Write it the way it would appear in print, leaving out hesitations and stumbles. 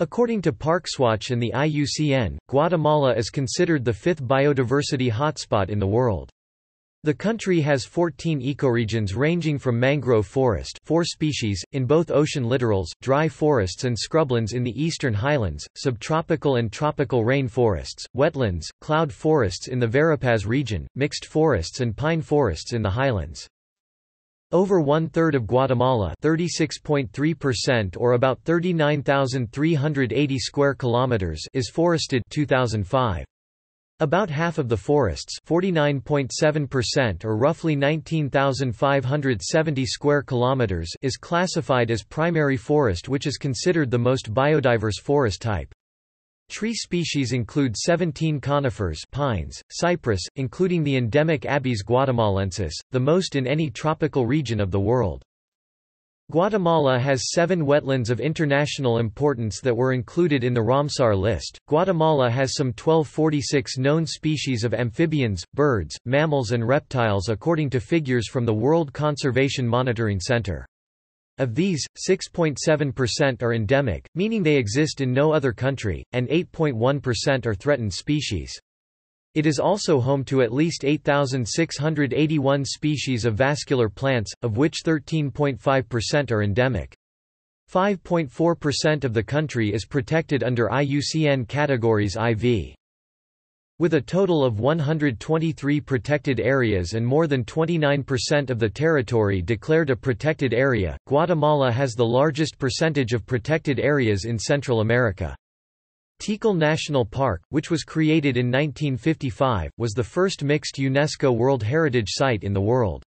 According to Parkswatch and the IUCN, Guatemala is considered the fifth biodiversity hotspot in the world. The country has 14 ecoregions ranging from mangrove forest, 4 species, in both ocean littorals, dry forests and scrublands in the eastern highlands, subtropical and tropical rain forests, wetlands, cloud forests in the Verapaz region, mixed forests and pine forests in the highlands. Over one-third of Guatemala, 36.3% or about 39,380 square kilometers, is forested 2005. About half of the forests, 49.7% or roughly 19,570 square kilometers, is classified as primary forest, which is considered the most biodiverse forest type. Tree species include 17 conifers, pines, cypress, including the endemic Abies guatemalensis, the most in any tropical region of the world. Guatemala has 7 wetlands of international importance that were included in the Ramsar list. Guatemala has some 1246 known species of amphibians, birds, mammals and reptiles according to figures from the World Conservation Monitoring Center. Of these, 6.7% are endemic, meaning they exist in no other country, and 8.1% are threatened species. It is also home to at least 8,681 species of vascular plants, of which 13.5% are endemic. 5.4% of the country is protected under IUCN categories IV. With a total of 123 protected areas and more than 29% of the territory declared a protected area, Guatemala has the largest percentage of protected areas in Central America. Tikal National Park, which was created in 1955, was the first mixed UNESCO World Heritage Site in the world.